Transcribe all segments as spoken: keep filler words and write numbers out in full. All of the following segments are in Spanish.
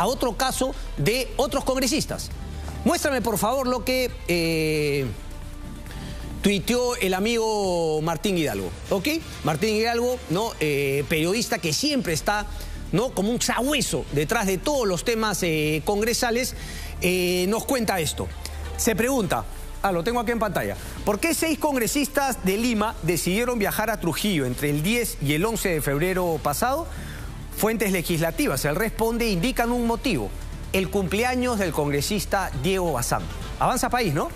a otro caso de otros congresistas. Muéstrame, por favor, lo que eh, tuiteó el amigo Martín Hidalgo, ¿ok? Martín Hidalgo, ¿no? Eh, periodista que siempre está, ¿no?, como un sabueso detrás de todos los temas eh, congresales, eh, nos cuenta esto. Se pregunta, ah, lo tengo aquí en pantalla, ¿por qué seis congresistas de Lima decidieron viajar a Trujillo entre el diez y el once de febrero pasado? Fuentes legislativas, él responde, indican un motivo: el cumpleaños del congresista Diego Bazán. Avanza País, ¿no?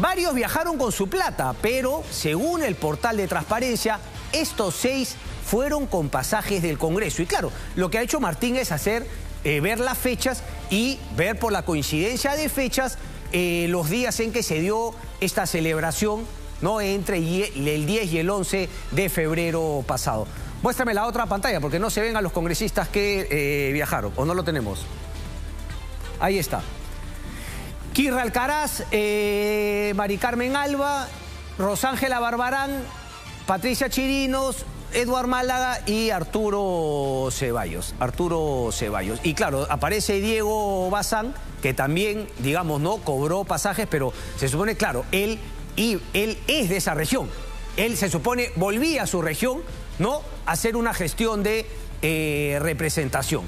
Varios viajaron con su plata, pero según el portal de transparencia, estos seis fueron con pasajes del Congreso. Y claro, lo que ha hecho Martín es hacer, eh, ver las fechas y ver por la coincidencia de fechas eh, los días en que se dio esta celebración, ¿no?, entre el diez y el once de febrero pasado. Muéstrame la otra pantalla porque no se ven a los congresistas que eh, viajaron, o no lo tenemos. Ahí está. Kira Alcaraz, eh, Mari Carmen Alba, Rosángela Barbarán, Patricia Chirinos, Eduard Málaga y Arturo Ceballos. Arturo Ceballos. Y claro, aparece Diego Bazán, que también, digamos, no cobró pasajes, pero se supone, claro, él, y él es de esa región. Él se supone volvía a su región, ¿no?, a hacer una gestión de eh, representación.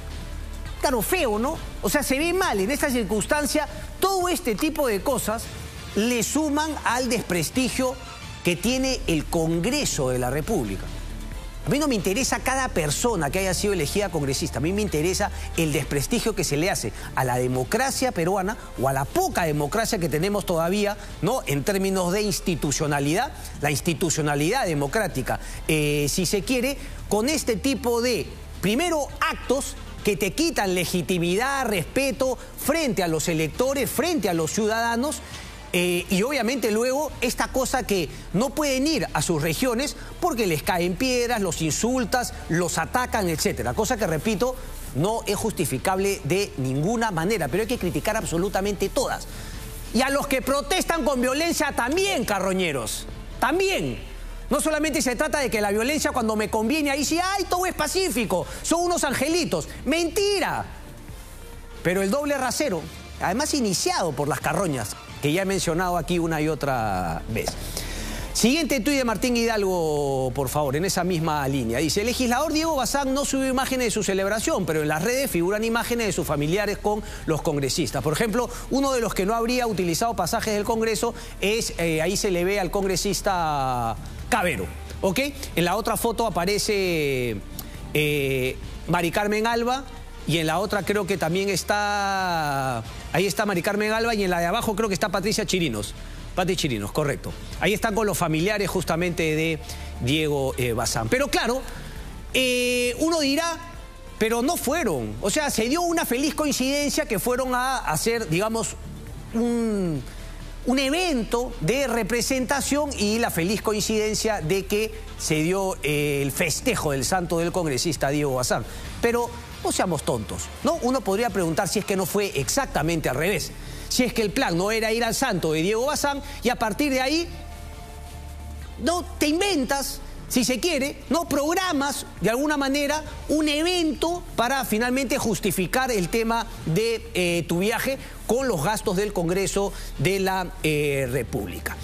Claro, feo, ¿no? O sea, se ve mal en esta circunstancia. Todo este tipo de cosas le suman al desprestigio que tiene el Congreso de la República. A mí no me interesa cada persona que haya sido elegida congresista. A mí me interesa el desprestigio que se le hace a la democracia peruana, o a la poca democracia que tenemos todavía, ¿no?, en términos de institucionalidad, la institucionalidad democrática, eh, si se quiere, con este tipo de, primero, actos que te quitan legitimidad, respeto frente a los electores, frente a los ciudadanos, eh, y obviamente luego esta cosa que no pueden ir a sus regiones porque les caen piedras, los insultas, los atacan, etcétera. Cosa que, repito, no es justificable de ninguna manera, pero hay que criticar absolutamente todas. Y a los que protestan con violencia también, carroñeros, también. No solamente se trata de que la violencia, cuando me conviene, ahí sí, ¡ay, todo es pacífico! Son unos angelitos. ¡Mentira! Pero el doble rasero, además iniciado por las carroñas, que ya he mencionado aquí una y otra vez. Siguiente tuit de Martín Hidalgo, por favor, en esa misma línea. Dice, el legislador Diego Bazán no subió imágenes de su celebración, pero en las redes figuran imágenes de sus familiares con los congresistas. Por ejemplo, uno de los que no habría utilizado pasajes del Congreso es, eh, ahí se le ve al congresista Cavero, ¿ok? En la otra foto aparece eh, Mari Carmen Alba, y en la otra creo que también está... Ahí está Mari Carmen Alba, y en la de abajo creo que está Patricia Chirinos. Patricia Chirinos, correcto. Ahí están con los familiares justamente de Diego eh, Bazán. Pero claro, eh, uno dirá, pero no fueron. O sea, se dio una feliz coincidencia que fueron a hacer, digamos, un... un evento de representación, y la feliz coincidencia de que se dio eh, el festejo del santo del congresista Diego Bazán. Pero no seamos tontos, ¿no? Uno podría preguntar si es que no fue exactamente al revés. Si es que el plan no era ir al santo de Diego Bazán y a partir de ahí, ¿no?, te inventas, si se quiere, no programas de alguna manera un evento para finalmente justificar el tema de eh, tu viaje con los gastos del Congreso de la eh, República.